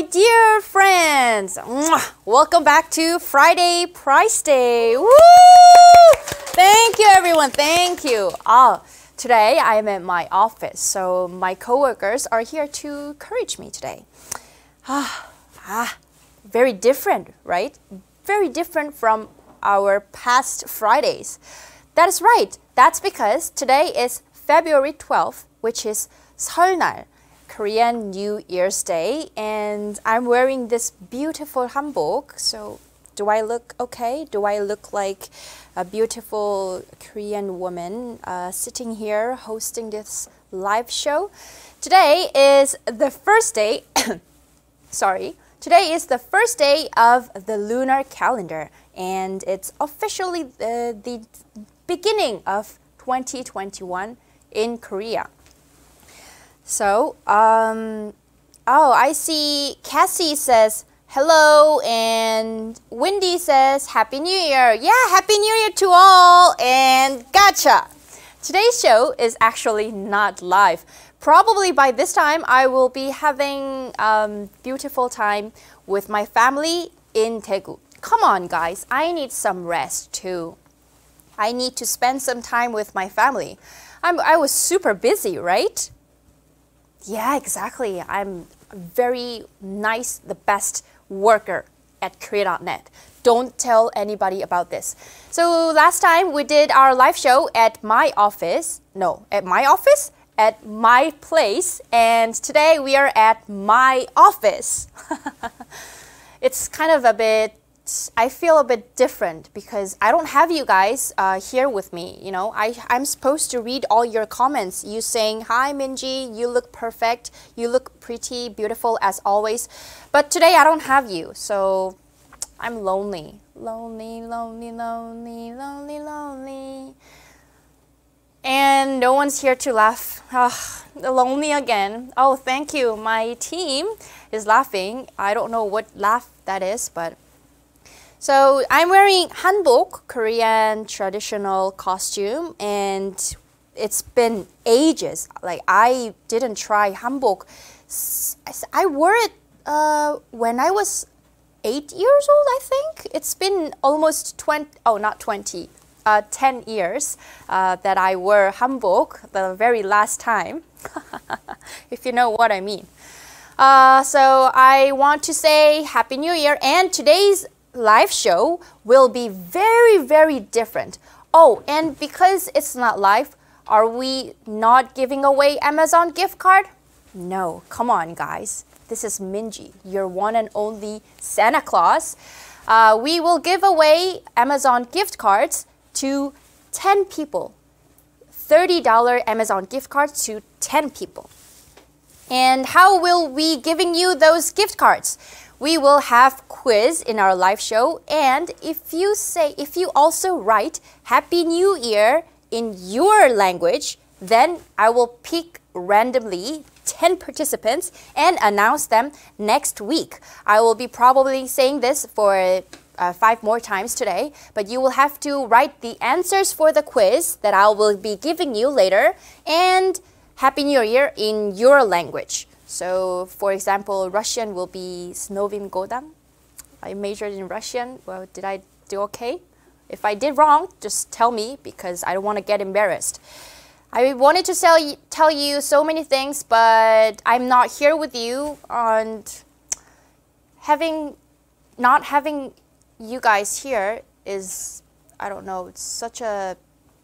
my dear friends, welcome back to Friday Price Day. Woo! Thank you, everyone. Thank you. Today I am at my office, so my coworkers are here to encourage me today. Very different, right? Very different from our past Fridays. That is right. That's because today is February 12th, which is Seollal, Korean New Year's Day, and I'm wearing this beautiful hanbok. So do I look okay? Do I look like a beautiful Korean woman sitting here hosting this live show? Today is the first day, today is the first day of the lunar calendar, and it's officially the beginning of 2021 in Korea. So, I see Cassie says hello, and Wendy says Happy New Year. Yeah, Happy New Year to all, and gotcha. Today's show is actually not live. Probably by this time, I will be having beautiful time with my family in Daegu. Come on, guys, I need some rest too. I need to spend some time with my family. I was super busy, right? Yeah, exactly. I'm very nice, the best worker at Korea.net. Don't tell anybody about this. So last time we did our live show at my office. No, at my office? At my place. And today we are at my office. It's kind of a bit, I feel a bit different because I don't have you guys here with me. You know, I'm supposed to read all your comments. You saying, hi Minji, you look perfect. You look pretty, beautiful as always. But today I don't have you. So I'm lonely. Lonely, lonely, lonely, lonely, lonely. And no one's here to laugh. Lonely again. Oh, thank you. My team is laughing. I don't know what laugh that is, but... So I'm wearing hanbok, Korean traditional costume, and it's been ages. Like, I didn't try hanbok. I wore it when I was 8 years old, I think. It's been almost 10 years that I wore hanbok the very last time, if you know what I mean. So I want to say Happy New Year, and today's live show will be very, very different. Oh, and because it's not live, are we not giving away Amazon gift card? No, come on guys. This is Minji, your one and only Santa Claus. We will give away Amazon gift cards to 10 people. $30 Amazon gift cards to 10 people. And how will we giving you those gift cards? We will have quiz in our live show, and if you also write Happy New Year in your language, then I will pick randomly 10 participants and announce them next week. I will be probably saying this for 5 more times today, but you will have to write the answers for the quiz that I will be giving you later, and Happy New Year in your language. So, for example, Russian will be Snovim Godam. I majored in Russian. Well, did I do okay? If I did wrong, just tell me because I don't want to get embarrassed. I wanted to tell you so many things, but I'm not here with you, and not having you guys here is, I don't know, it's such a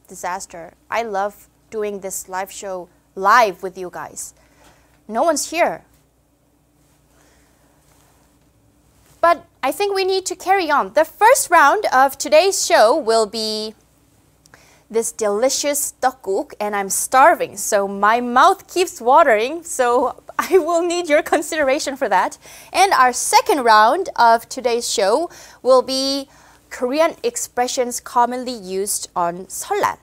disaster. I love doing this live show live with you guys. No one's here. But I think we need to carry on. The first round of today's show will be this delicious tteokguk, and I'm starving, so my mouth keeps watering, so I will need your consideration for that. And our second round of today's show will be Korean expressions commonly used on Seollal.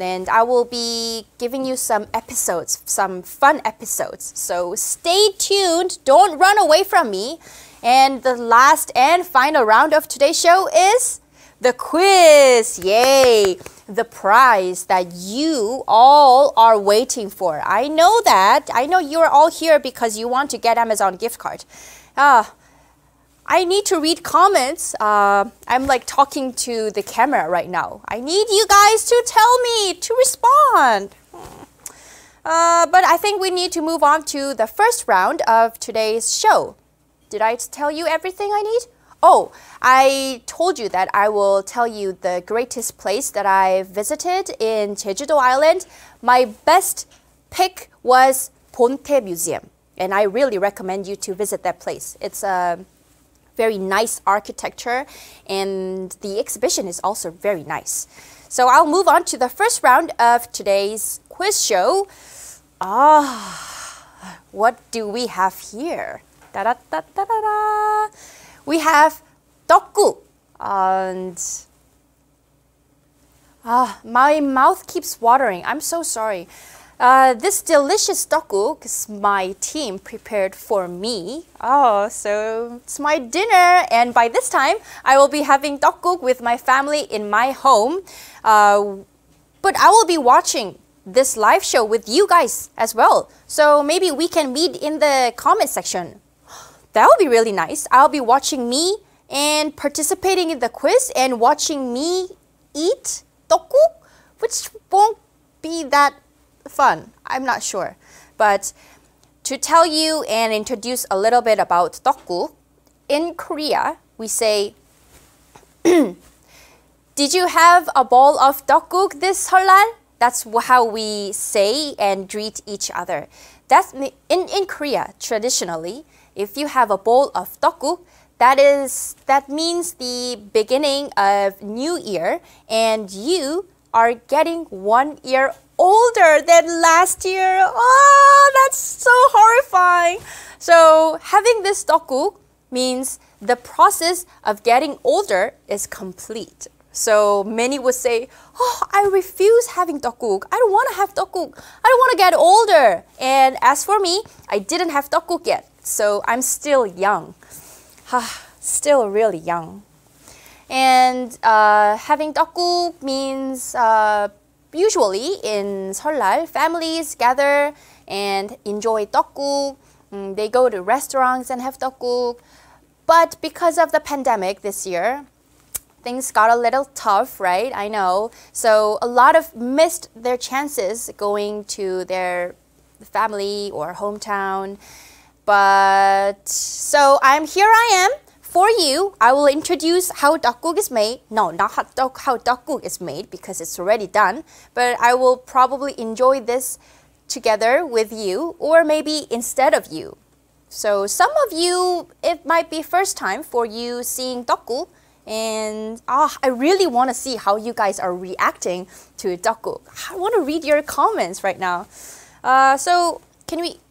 And I will be giving you some episodes, some fun episodes. So stay tuned, don't run away from me. And the last and final round of today's show is the quiz. Yay! The prize that you all are waiting for. I know that. I know you're all here because you want to get Amazon gift card. I need to read comments. I'm like talking to the camera right now. I need you guys to tell me to respond. But I think we need to move on to the first round of today's show. Did I tell you everything I need? Oh, I told you that I will tell you the greatest place that I visited in Jeju-do Island. My best pick was Bonte Museum, and I really recommend you to visit that place. It's a very nice architecture, and the exhibition is also very nice. So I'll move on to the first round of today's quiz show. What do we have here? Da-da-da-da-da-da. We have tteokguk, and my mouth keeps watering. I'm so sorry. This delicious tteokguk is my team prepared for me. Oh, so it's my dinner, and by this time, I will be having tteokguk with my family in my home. But I will be watching this live show with you guys as well. So maybe we can meet in the comment section. That would be really nice. I'll be watching me and participating in the quiz and watching me eat tteokguk, which won't be that fun. I'm not sure. But to tell you and introduce a little bit about tteokguk, in Korea, we say, did you have a bowl of tteokguk this Seollal? That's how we say and greet each other. That's in Korea, traditionally. If you have a bowl of tteokguk, that means the beginning of New Year, and you are getting 1 year older than last year. Oh, that's so horrifying. So having this tteokguk means the process of getting older is complete. So many would say, oh, I refuse having tteokguk. I don't want to have tteokguk. I don't want to get older. And as for me, I didn't have tteokguk yet. So I'm still young, still really young. And having tteokguk means usually in Seollal, families gather and enjoy tteokguk. They go to restaurants and have tteokguk. But because of the pandemic this year, things got a little tough, right? I know. So a lot of missed their chances going to their family or hometown. But, so here I am for you. I will introduce how tteokguk is made. No, not how tteokguk is made because it's already done. But I will probably enjoy this together with you or maybe instead of you. So some of you, it might be first time for you seeing tteokguk. And I really want to see how you guys are reacting to tteokguk. I want to read your comments right now. So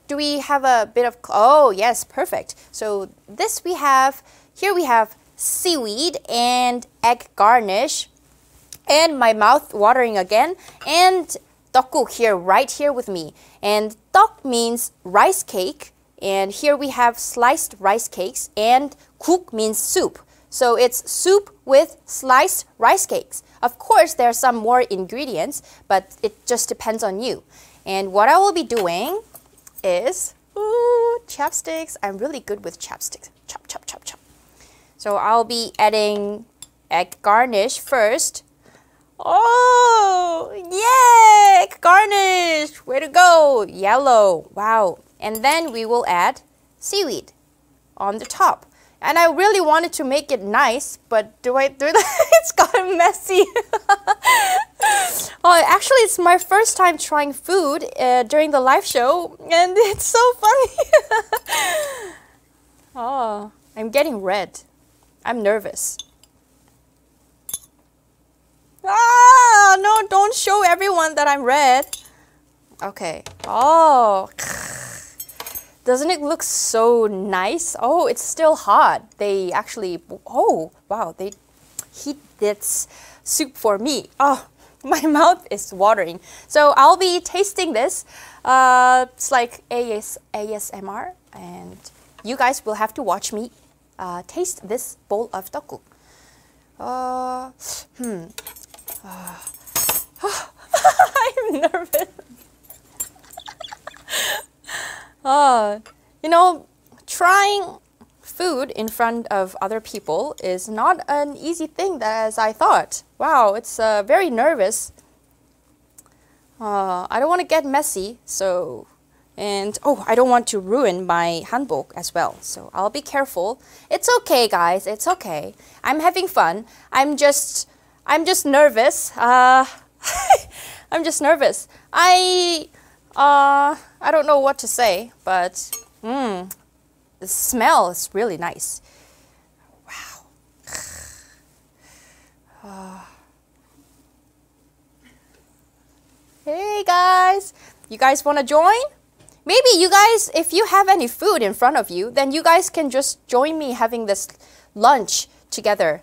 do we have a bit of, oh yes, perfect. So this we have, here we have seaweed and egg garnish. And my mouth watering again. And tteokguk here, right here with me. And tteok means rice cake. And here we have sliced rice cakes. And guk means soup. So it's soup with sliced rice cakes. Of course, there are some more ingredients, but it just depends on you. And what I will be doing is, chapsticks. I'm really good with chapsticks. Chop, chop, chop, chop. So I'll be adding egg garnish first. Oh, yeah, egg garnish. Way to go. Yellow. Wow. And then we will add seaweed on the top. And I really wanted to make it nice, but do I do that? It's gotten messy. Oh, actually, it's my first time trying food during the live show, and it's so funny. Oh, I'm getting red. I'm nervous. Ah, no, don't show everyone that I'm red. Okay. Oh. Doesn't it look so nice? Oh, it's still hot. They actually, oh, wow, they heat this soup for me. Oh, my mouth is watering. So I'll be tasting this. It's like ASMR, and you guys will have to watch me taste this bowl of tteokguk. I'm nervous. Trying food in front of other people is not an easy thing as I thought. Wow, it's very nervous. I don't want to get messy, so, and oh, I don't want to ruin my hanbok as well, so I'll be careful. It's okay, guys, it's okay. I'm having fun. I'm just nervous. I'm just nervous. I don't know what to say, but the smell is really nice. Wow. Hey guys, you guys want to join? Maybe you guys, if you have any food in front of you, then you guys can just join me having this lunch together.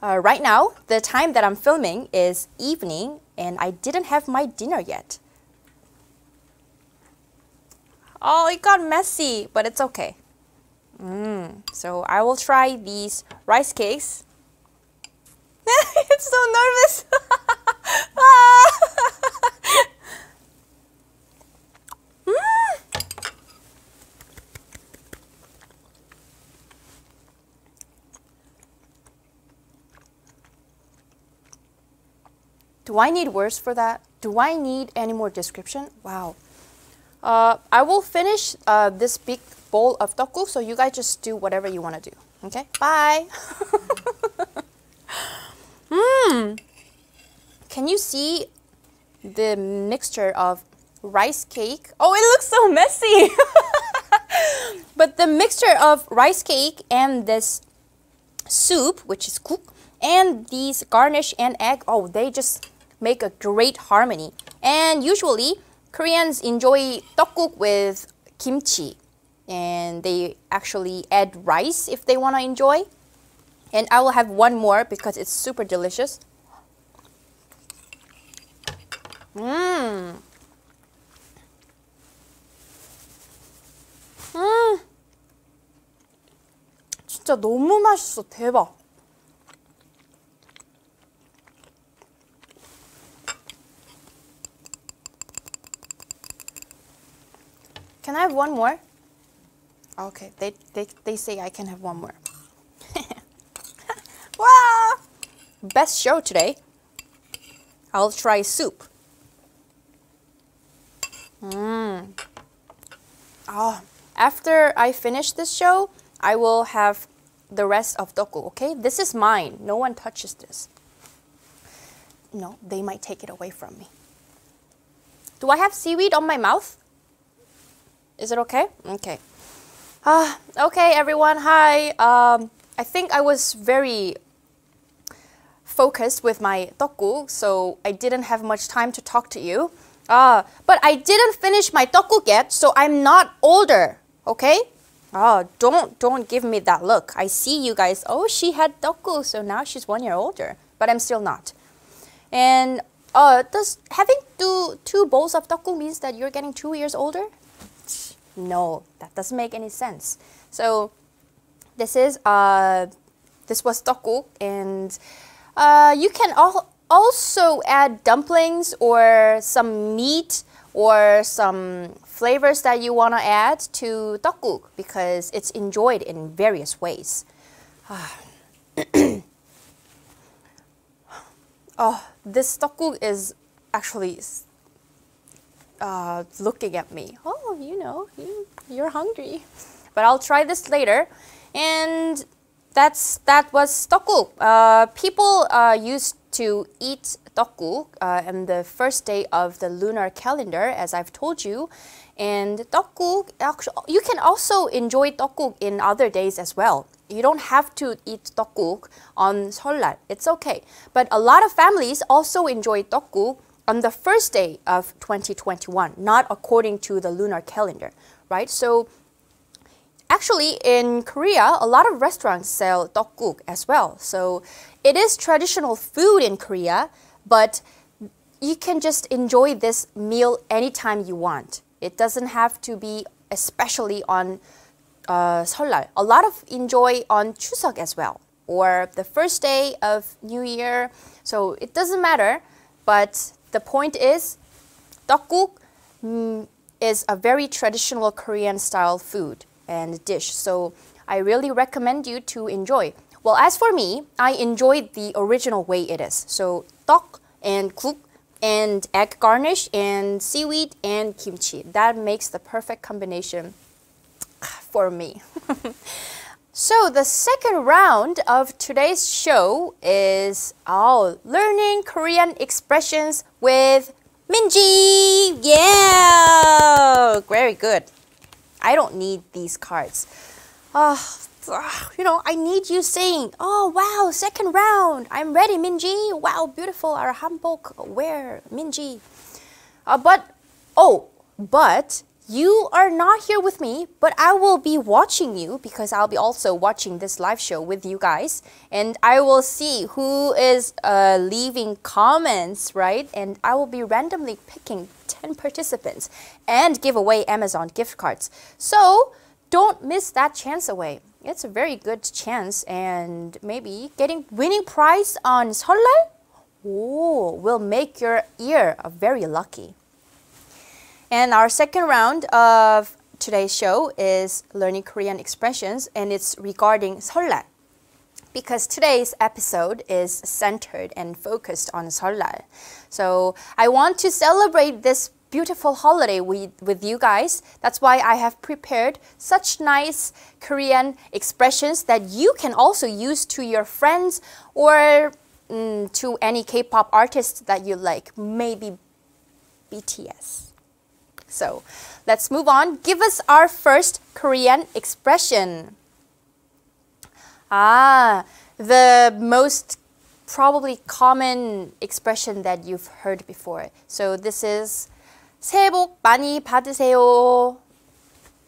Right now, the time that I'm filming is evening, and I didn't have my dinner yet. Oh, it got messy, but it's okay. So I will try these rice cakes. I'm so nervous. Do I need words for that? Do I need any more description? Wow. I will finish this big bowl of tteokguk, so you guys just do whatever you want to do. Okay? Bye! Can you see the mixture of rice cake? Oh, it looks so messy! But the mixture of rice cake and this soup, which is guk, and these garnish and egg, oh, they just make a great harmony. And usually, Koreans enjoy tteokguk with kimchi. And they actually add rice if they want to enjoy. And I will have one more because it's super delicious. 진짜 너무 맛있어. 대박. Can I have one more? Okay, they say I can have one more. Wow! Best show today. I'll try soup. Oh, after I finish this show, I will have the rest of tteokguk, okay? This is mine. No one touches this. No, they might take it away from me. Do I have seaweed on my mouth? Is it okay? Okay. Okay, everyone. Hi. I think I was very focused with my tteokguk, so I didn't have much time to talk to you. But I didn't finish my tteokguk yet, so I'm not older, okay? Don't give me that look. I see you guys. Oh, she had tteokguk, so now she's 1 year older. But I'm still not. And does having two bowls of tteokguk means that you're getting 2 years older? No, that doesn't make any sense. So this was tteokguk, and you can also add dumplings or some meat or some flavors that you want to add to tteokguk because it's enjoyed in various ways. Oh, this tteokguk is actually looking at me. Oh, you know, you're hungry. But I'll try this later. And that was tteokguk. People used to eat tteokguk on the first day of the lunar calendar, as I've told you. And tteokguk, you can also enjoy tteokguk in other days as well. You don't have to eat tteokguk on Seollal. It's okay. But a lot of families also enjoy tteokguk on the first day of 2021, not according to the lunar calendar, right? So actually, in Korea, a lot of restaurants sell tteokguk as well. So it is traditional food in Korea, but you can just enjoy this meal anytime you want. It doesn't have to be especially on Seollal. A lot of enjoy on Chuseok as well, or the first day of New Year. So it doesn't matter, but the point is, tteokguk is a very traditional Korean style food. and dish. So I really recommend you to enjoy. Well, as for me, I enjoyed the original way it is. So tteok and guk and egg garnish and seaweed and kimchi. That makes the perfect combination for me. So the second round of today's show is learning Korean expressions with Minji. Yeah, very good. I don't need these cards. You know, I need you saying, oh wow, second round, I'm ready, Minji. Wow, beautiful, our hanbok wear, Minji. But you are not here with me, but I will be watching you because I'll be also watching this live show with you guys, and I will see who is leaving comments, right? And I will be randomly picking 10 participants and give away Amazon gift cards. So don't miss that chance away. It's a very good chance, and maybe getting winning prize on Seollal will make your ear very lucky. And our second round of today's show is learning Korean expressions, and it's regarding Seollal, because today's episode is centered and focused on Seollal. So I want to celebrate this beautiful holiday with you guys. That's why I have prepared such nice Korean expressions that you can also use to your friends or to any K-pop artist that you like, maybe BTS. So let's move on. Give us our first Korean expression. The most probably common expression that you've heard before. So this is 새해 복 많이 받으세요.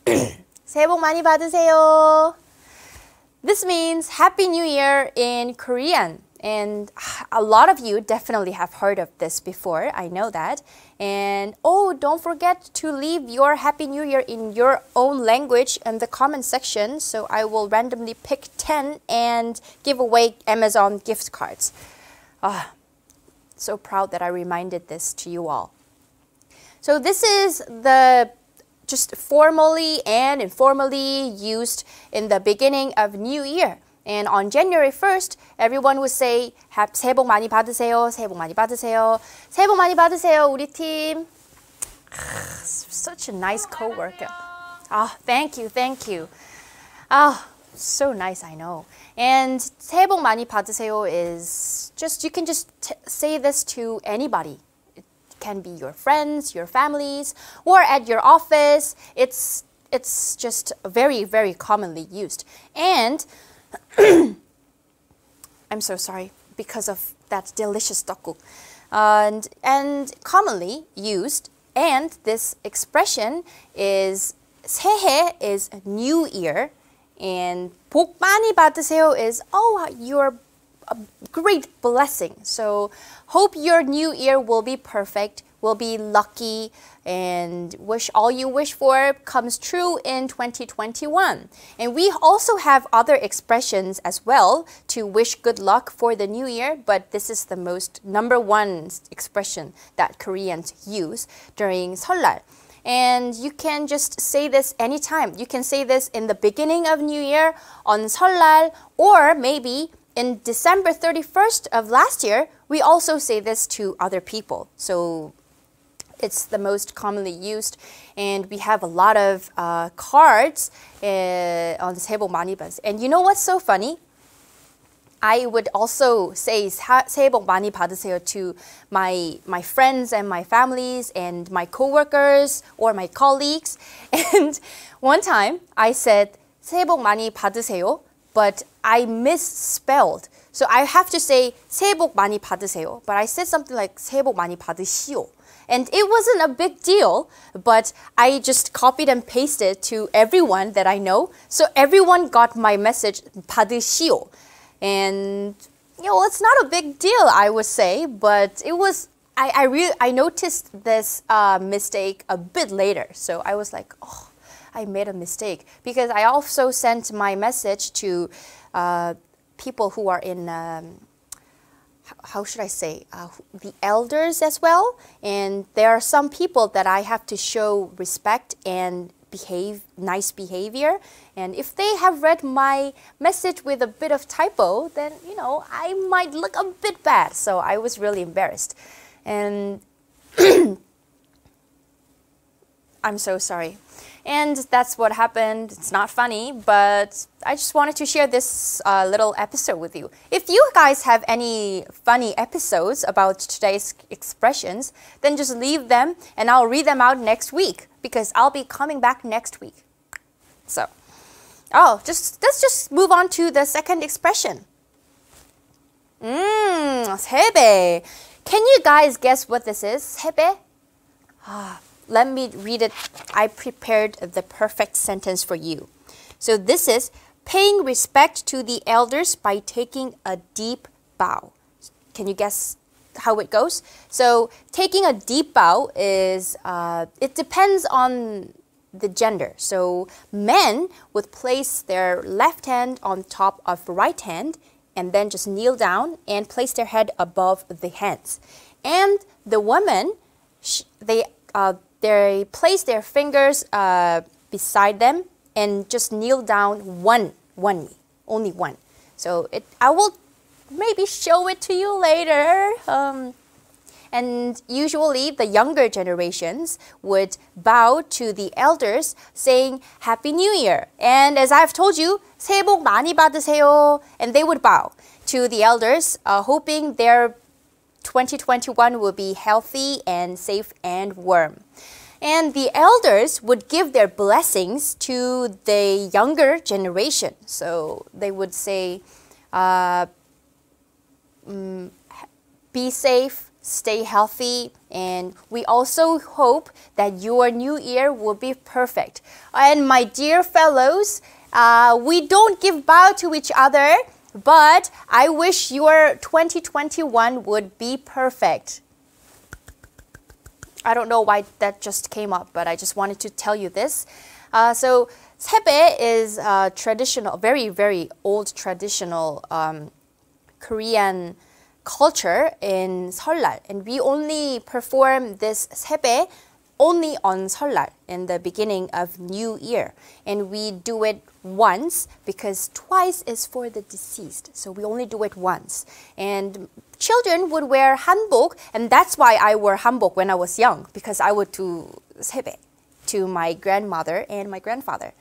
새해 복 많이 받으세요. This means Happy New Year in Korean. And a lot of you definitely have heard of this before, I know that. And don't forget to leave your Happy New Year in your own language in the comment section. So I will randomly pick 10 and give away Amazon gift cards. So proud that I reminded this to you all. So this is the just formally and informally used in the beginning of New Year. And on January 1st, everyone would say, 새해 복 많이 받으세요, 새해 복 많이 받으세요, 새해 복 많이 받으세요, 우리 팀. Such a nice co-worker. Thank you, thank you. So nice, I know. And 새해 복 많이 받으세요 is just, you can just say this to anybody. It can be your friends, your families, or at your office. It's just very, very commonly used. And I'm so sorry because of that delicious tteokguk. And commonly used, and this expression is 새해 is new year, and 복 많이 받으세요 is your great blessing. So hope your new year will be perfect, will be lucky, and wish all you wish for comes true in 2021. And we also have other expressions as well to wish good luck for the new year, but this is the most #1 expression that Koreans use during Seollal. And you can just say this anytime. You can say this in the beginning of New Year, on Seollal, or maybe in December 31st of last year, we also say this to other people. So it's the most commonly used, and we have a lot of cards on 새해 복 많이 받으세요. And you know what's so funny? I would also say 새해 복 많이 받으세요 to my friends and my families and my coworkers or my colleagues. And one time I said 새해 복 많이 받으세요, but I misspelled. So I have to say 새해 복 많이 받으세요, but I said something like 새해 복 많이 받으시오. And it wasn't a big deal, but I just copied and pasted to everyone that I know. So everyone got my message, 받으시오. And, you know, it's not a big deal, I would say, but it was, I noticed this mistake a bit later. So I was like, I made a mistake. Because I also sent my message to people who are in... how should I say, the elders as well. And there are some people that I have to show respect and nice behavior. And if they have read my message with a bit of typo, then, you know, I might look a bit bad. So I was really embarrassed. And I'm so sorry. And that's what happened. It's not funny, but I just wanted to share this little episode with you. If you guys have any funny episodes about today's expressions, then just leave them and I'll read them out next week because I'll be coming back next week. So, let's just move on to the second expression. 세배. Can you guys guess what this is? 세배? Let me read it. I prepared the perfect sentence for you. So this is paying respect to the elders by taking a deep bow. Can you guess how it goes? So taking a deep bow is, it depends on the gender. So men would place their left hand on top of right hand and then just kneel down and place their head above the hands. And the women, they place their fingers beside them and just kneel down one knee, only one. So I will maybe show it to you later. And usually the younger generations would bow to the elders saying, Happy New Year. And as I've told you, 새해 복 많이 받으세요. And they would bow to the elders, hoping their 2021 will be healthy and safe and warm. And the elders would give their blessings to the younger generation. So they would say, be safe, stay healthy, and we also hope that your new year will be perfect. And my dear fellows, we don't give bow to each other, but I wish your 2021 would be perfect. I don't know why that just came up, but I just wanted to tell you this. So, 세배 is a traditional, very, very old traditional Korean culture in Seollal. And we only perform this 세배 only on Seollal in the beginning of New Year. And we do it once because twice is for the deceased. So we only do it once. And children would wear hanbok, and that's why I wore hanbok when I was young, because I would do 세배 to my grandmother and my grandfather.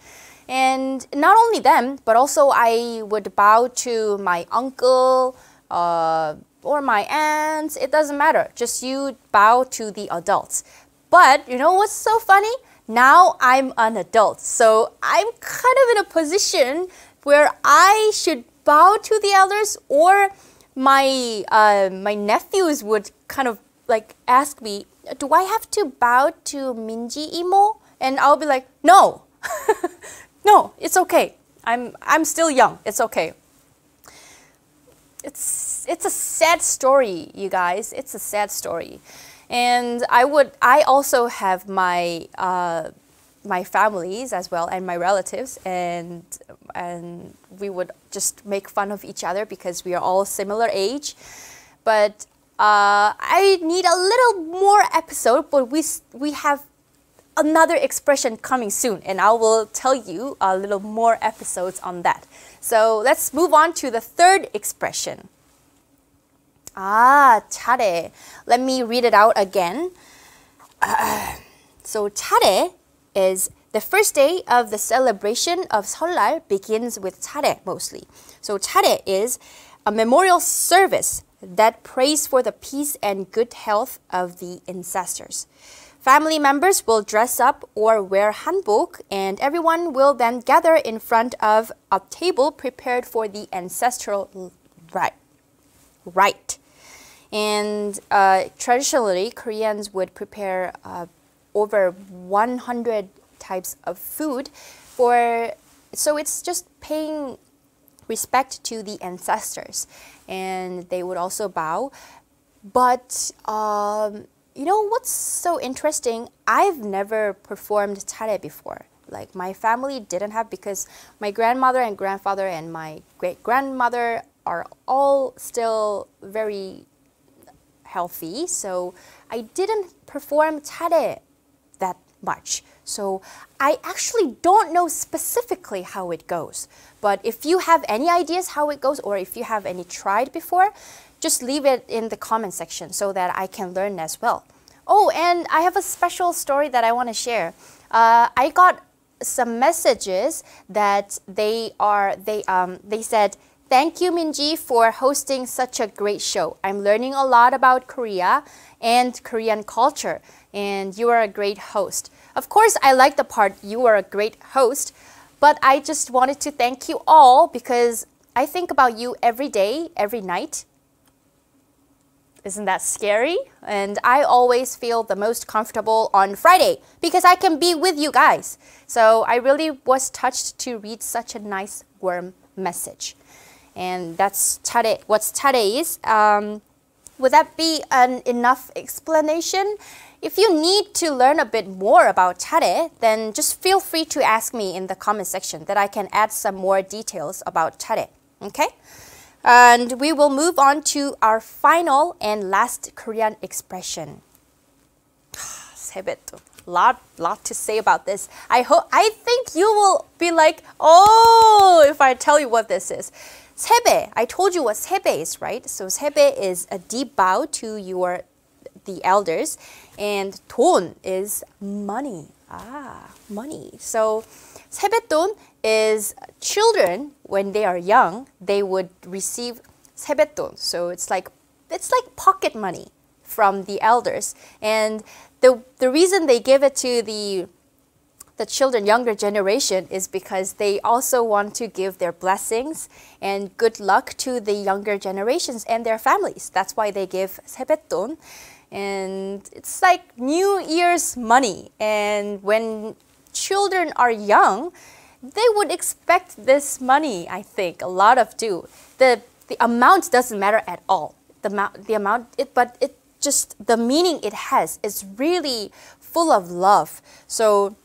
And not only them, but also I would bow to my uncle, or my aunts. It doesn't matter. Just you bow to the adults. But you know what's so funny? Now I'm an adult, so I'm kind of in a position where I should bow to the elders, or my my nephews would kind of like ask me, do I have to bow to Minji Imo? And I'll be like, no, no, it's okay. I'm still young. It's okay. It's a sad story, you guys. It's a sad story. And I also have my my families as well, and my relatives, and we would just make fun of each other because we are all similar age. But I need a little more episode, but we have another expression coming soon, and I will tell you a little more episodes on that. So let's move on to the third expression. 잘해. Let me read it out again. So, 잘해 is the first day of the celebration of Seollal begins with 잘해 mostly. So, 잘해 is a memorial service that prays for the peace and good health of the ancestors. Family members will dress up or wear hanbok, and everyone will then gather in front of a table prepared for the ancestral rite. And traditionally, Koreans would prepare over 100 types of food so it's just paying respect to the ancestors. And they would also bow. But you know what's so interesting? I've never performed tteokguk before. Like my family didn't have, because my grandmother and grandfather and my great-grandmother are all still very healthy, so I didn't perform tteokguk that much. So I actually don't know specifically how it goes. But if you have any ideas how it goes, or if you have any tried before, just leave it in the comment section so that I can learn as well. Oh, and I have a special story that I want to share. I got some messages that they said, "Thank you, Minji, for hosting such a great show. I'm learning a lot about Korea and Korean culture, and you are a great host." Of course, I like the part, you are a great host, but I just wanted to thank you all because I think about you every day, every night. Isn't that scary? And I always feel the most comfortable on Friday because I can be with you guys. So I really was touched to read such a nice, warm message. And that's tare, what's tare is. Would that be an enough explanation? If you need to learn a bit more about tare, then just feel free to ask me in the comment section that I can add some more details about tare, okay? And we will move on to our final and last Korean expression. Lot to say about this. I think you will be like, oh, if I tell you what this is. 세배, I told you what 세배 is, right? So 세배 is a deep bow to the elders, and 돈 is money. Ah, money. So 세뱃돈 is children when they are young, they would receive 세뱃돈. So it's like pocket money from the elders, and the reason they give it to the children, younger generation, is because they also want to give their blessings and good luck to the younger generations and their families. That's why they give 세뱃돈. And it's like New Year's money. And when children are young, they would expect this money, I think, a lot of do. The amount doesn't matter at all. Just the meaning it has is really full of love. So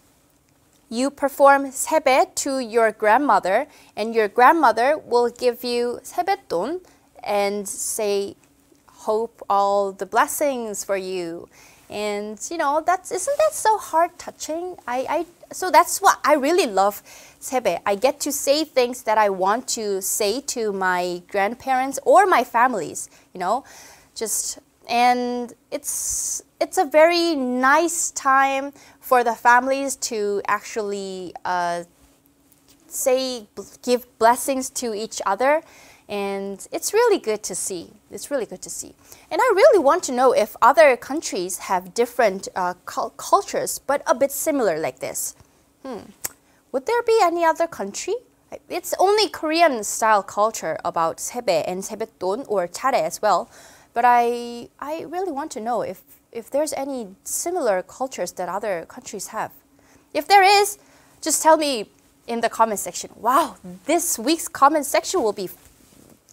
you perform 세배 to your grandmother, and your grandmother will give you 세뱃돈 and say, hope all the blessings for you. And you know, isn't that so heart touching? So that's what I really love 세배. I get to say things that I want to say to my grandparents or my families, you know, just. And it's a very nice time for the families to actually give blessings to each other, and it's really good to see. It's really good to see. And I really want to know if other countries have different cultures, but a bit similar like this. Would there be any other country? It's only Korean style culture about 세배 and 세뱃돈 or tare as well. But I really want to know if there's any similar cultures that other countries have. If there is, just tell me in the comment section. Wow, this week's comment section will be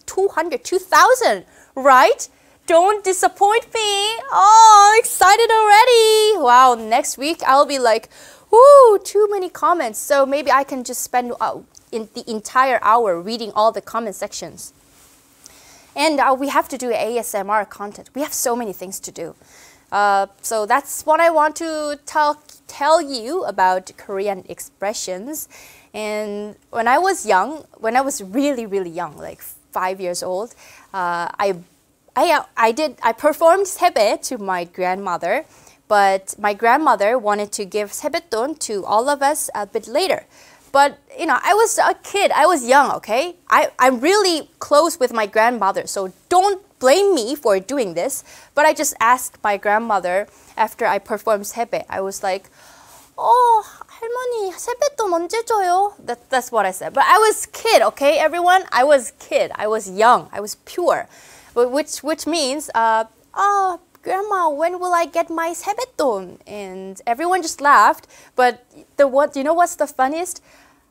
2,000, right? Don't disappoint me. Oh, excited already. Wow, next week I'll be like, ooh, too many comments. So maybe I can just spend the entire hour reading all the comment sections. And we have to do ASMR content. We have so many things to do. So that's what I want to tell you about Korean expressions. And when I was young, when I was really, really young, like 5 years old, I performed 세배 to my grandmother, but my grandmother wanted to give 세뱃돈 to all of us a bit later. But, you know, I was a kid. I was young, okay? I'm really close with my grandmother, so don't blame me for doing this. But I just asked my grandmother after I performed 세배. I was like, oh, 할머니, 세뱃돈 언제 줘요? That's what I said. But I was kid, okay, everyone? I was kid. I was young. I was pure. But which means, oh, Grandma, when will I get my 세뱃돈? And everyone just laughed. But you know what's the funniest?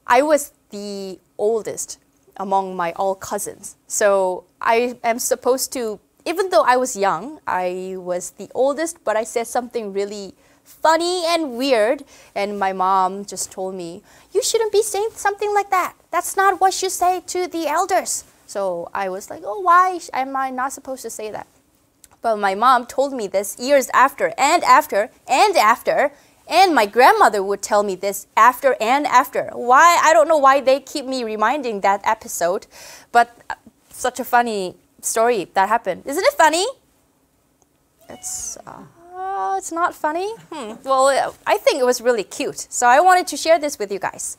I was the oldest among my all cousins. So I am supposed to, even though I was young, I was the oldest, but I said something really funny and weird. And my mom just told me, you shouldn't be saying something like that. That's not what you say to the elders. So I was like, oh, why am I not supposed to say that? But my mom told me this years after, and after, and after, And my grandmother would tell me this after and after. Why? I don't know why they keep me reminding that episode, but such a funny story that happened. Isn't it funny? It's not funny? Well, I think it was really cute. So I wanted to share this with you guys.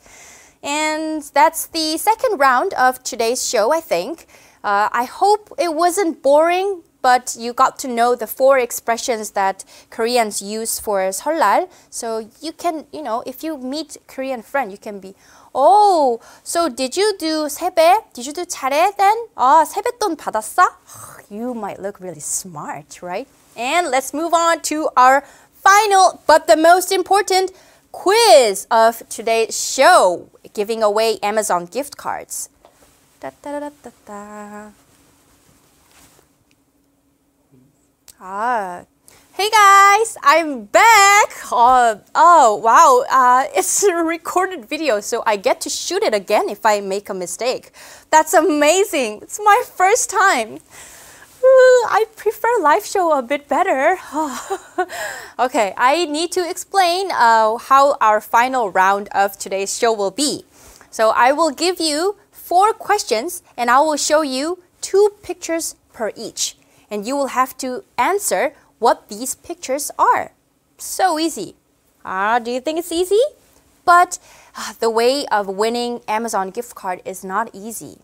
And that's the second round of today's show, I think. I hope it wasn't boring, but you got to know the four expressions that Koreans use for Seollal. So you can, you know, if you meet a Korean friend, you can be, oh, so did you do 세배? Did you do 잘해 then? 아, 세뱃돈 받았어? You might look really smart, right? And let's move on to our final, but the most important quiz of today's show, giving away Amazon gift cards. Da, da, da, da, da. Hey guys, I'm back. It's a recorded video, so I get to shoot it again if I make a mistake. That's amazing. It's my first time. Ooh, I prefer live show a bit better. Okay, I need to explain how our final round of today's show will be. So I will give you 4 questions and I will show you 2 pictures per each. And you will have to answer what these pictures are. So easy. Do you think it's easy? But the way of winning Amazon gift card is not easy.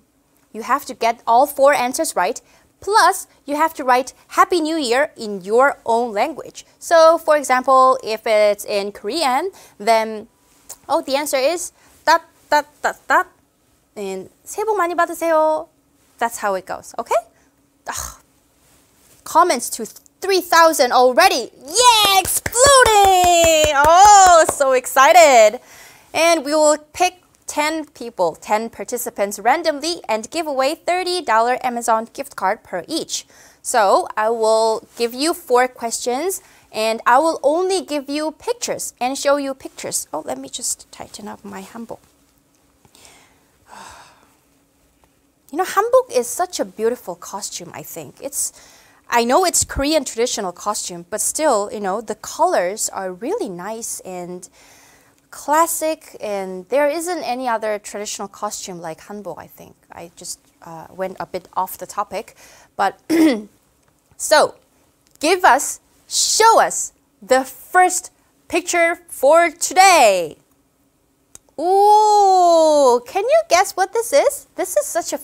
You have to get all 4 answers right. Plus, you have to write Happy New Year in your own language. So, for example, if it's in Korean, then, oh, the answer is tat, tat, tat, tat, and 새해 복 많이 받으세요. That's how it goes, okay? Comments to 3,000 already. Yeah, exploding! Oh, so excited. And we will pick 10 people, 10 participants randomly and give away $30 Amazon gift card per each. So I will give you 4 questions and I will only give you pictures and show you pictures. Oh, let me just tighten up my hanbok. You know, hanbok is such a beautiful costume, I think. I know it's Korean traditional costume, but still, you know, the colors are really nice and classic, and there isn't any other traditional costume like hanbok, I think. I just went a bit off the topic, but so show us the first picture for today. Ooh, can you guess what this is? This is such a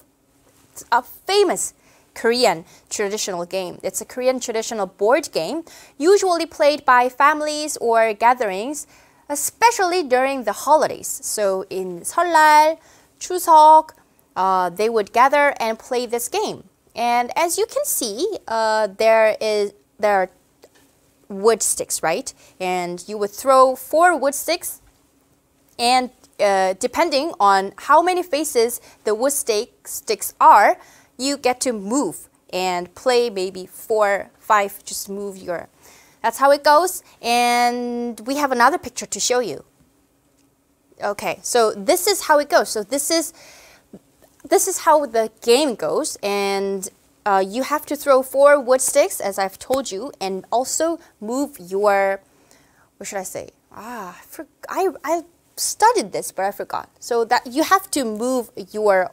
famous Korean traditional game. It's a Korean traditional board game, usually played by families or gatherings, especially during the holidays. So in Seollal, Chuseok, they would gather and play this game. And as you can see, there are wood sticks, right? And you would throw 4 wood sticks, and depending on how many faces the wood sticks are, you get to move and play maybe 4, 5, just move your... That's how it goes. And we have another picture to show you. Okay, so this is how it goes. So this is how the game goes. And you have to throw 4 wood sticks, as I've told you, and also move your... What should I say? I studied this, but I forgot. So that you have to move your...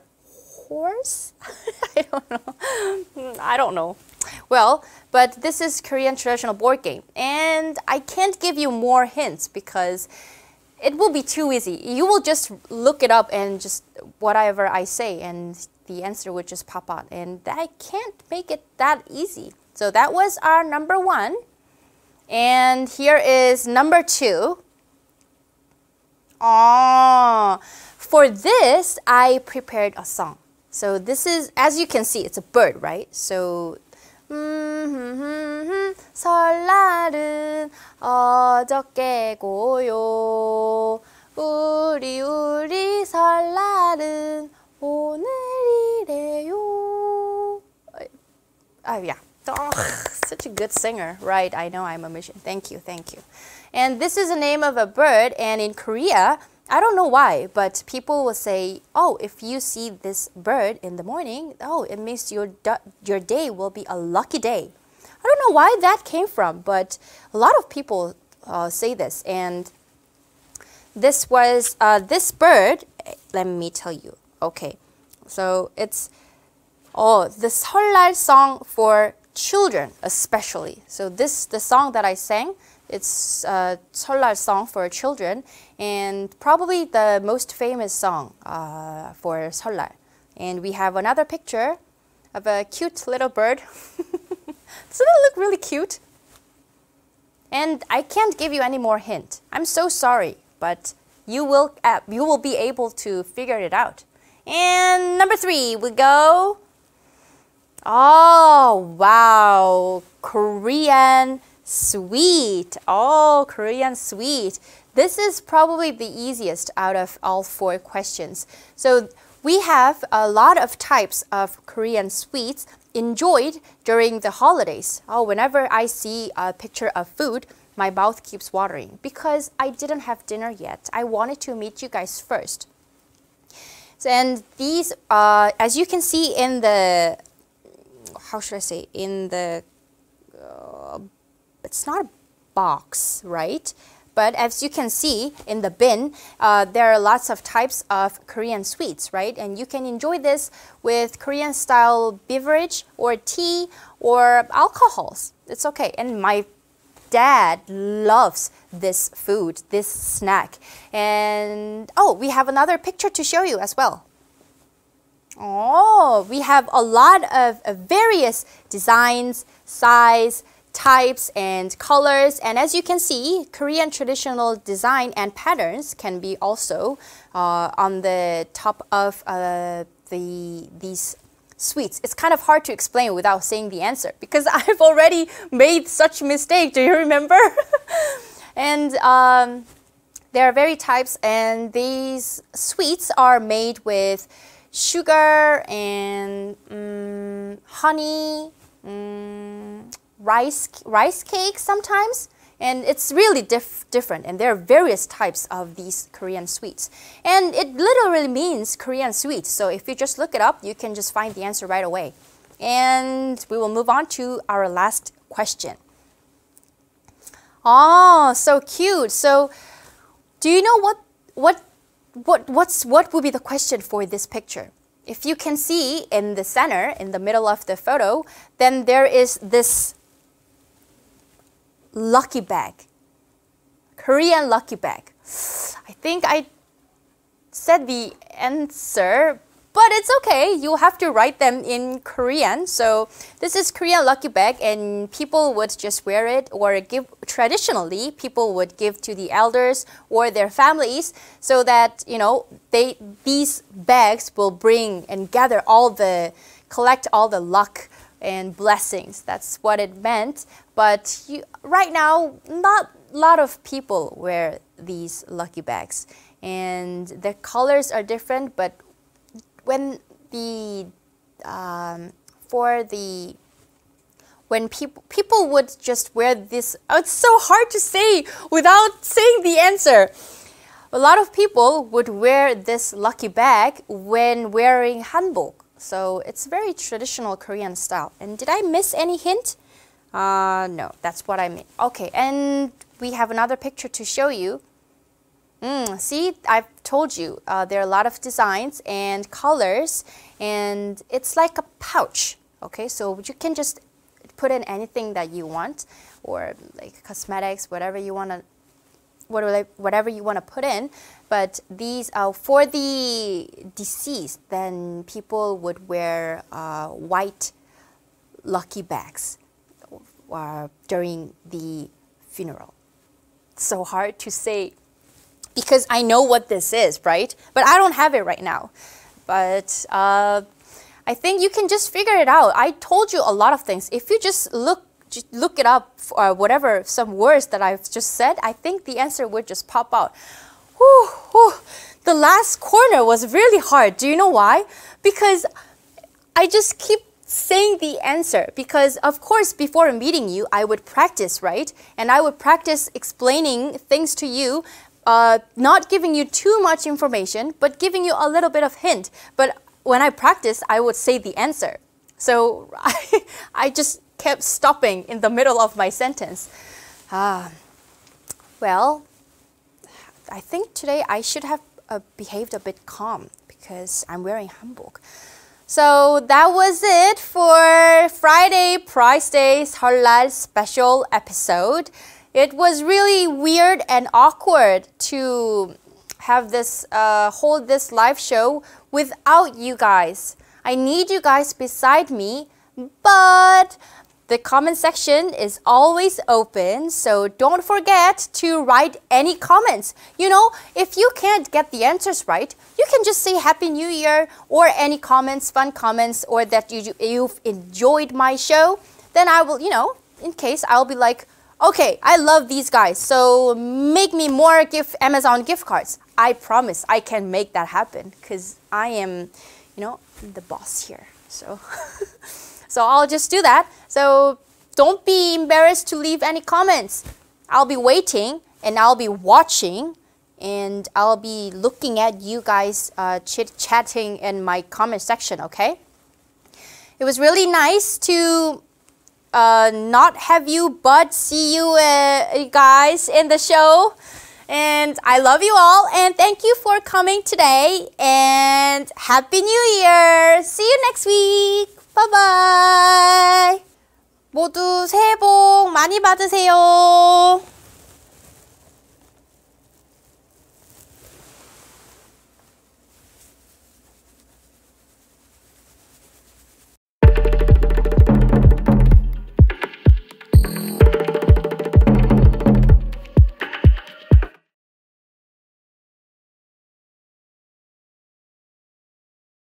horse? I don't know. Well, but this is Korean traditional board game, and I can't give you more hints because it will be too easy. You will just look it up and just whatever I say, and the answer would just pop out, and I can't make it that easy. So that was our number 1, and here is number 2. For this, I prepared a song. So this is, as you can see, it's a bird, right? So, 설날은 어저께 고요. 우리 설날은 오늘이래요. Yeah. Oh, such a good singer, right? I know I'm a musician. Thank you, thank you. And this is the name of a bird, and in Korea, I don't know why, but people will say, oh, if you see this bird in the morning, oh, it means your day will be a lucky day. I don't know why that came from, but a lot of people say this. And this was this bird. Let me tell you. Okay, so it's the Seollal song for children especially. So this the song that I sang. It's a Seollal song for children, and probably the most famous song for Seollal. And we have another picture of a cute little bird. Doesn't it look really cute? And I can't give you any more hint. I'm so sorry, but you will be able to figure it out. And number 3, we go. Oh wow, Korean sweet. Oh, Korean sweet. This is probably the easiest out of all 4 questions. So we have a lot of types of Korean sweets enjoyed during the holidays. Oh, whenever I see a picture of food, my mouth keeps watering because I didn't have dinner yet. I wanted to meet you guys first. And these, as you can see in the, how should I say, in the, it's not a box, right? But as you can see in the bin, there are lots of types of Korean sweets, right? And you can enjoy this with Korean-style beverage or tea or alcohols. It's okay. And my dad loves this food, this snack. And oh, we have another picture to show you as well. Oh, we have a lot of various designs, size, types and colors, and as you can see, Korean traditional design and patterns can be also on the top of these sweets. It's kind of hard to explain without saying the answer because I've already made such mistake. Do you remember? And there are very types, and these sweets are made with sugar and honey. Rice cake sometimes, and it's really different, and there are various types of these Korean sweets, and it literally means Korean sweets. So if you just look it up, you can just find the answer right away. And we will move on to our last question. Oh, so cute. So do you know what would be the question for this picture? If you can see in the center, in the middle of the photo, then there is this lucky bag, Korean lucky bag. I think I said the answer, but it's okay. You have to write them in Korean. So this is Korean lucky bag, and people would just wear it or give, traditionally, people would give to the elders or their families so that, you know, these bags will bring and gather all the, collect all the luck and blessings. That's what it meant. But right now, not a lot of people wear these lucky bags, and the colors are different. But when the people would just wear this, oh, it's so hard to say without saying the answer. A lot of people would wear this lucky bag when wearing hanbok. So it's very traditional Korean style. And did I miss any hint? No, that's what I meant. Okay, and we have another picture to show you. See, I've told you, there are a lot of designs and colors, and it's like a pouch. Okay, so you can just put in anything that you want, or like cosmetics, whatever you want to whatever you want to put in. But these are for the deceased, then people would wear white lucky bags during the funeral. It's so hard to say because I know what this is, right? But I don't have it right now. But I think you can just figure it out. I told you a lot of things. If you just look it up or whatever, some words that I've just said, I think the answer would just pop out. Whew, whew. The last corner was really hard. Do you know why? Because I just keep saying the answer because, of course, before meeting you, I would practice, right? And I would practice explaining things to you, not giving you too much information, but giving you a little bit of hint. But when I practice, I would say the answer. So I just kept stopping in the middle of my sentence. Well, I think today I should have behaved a bit calm because I'm wearing hanbok. So that was it for Friday Prize Day Seollal special episode. It was really weird and awkward to have this hold this live show without you guys. I need you guys beside me, but the comment section is always open, so don't forget to write any comments. You know, if you can't get the answers right, you can just say Happy New Year or any comments, fun comments, or that you've enjoyed my show. Then I will, you know, in case I'll be like, okay, I love these guys, so make me more Amazon gift cards. I promise I can make that happen because I am, you know, the boss here. So, so I'll just do that. So don't be embarrassed to leave any comments. I'll be waiting and I'll be watching and I'll be looking at you guys chit-chatting in my comment section, okay? It was really nice to not have you, but see you guys in the show. And I love you all, and thank you for coming today, and Happy New Year! See you next week! Bye-bye! 모두 새해 복 많이 받으세요!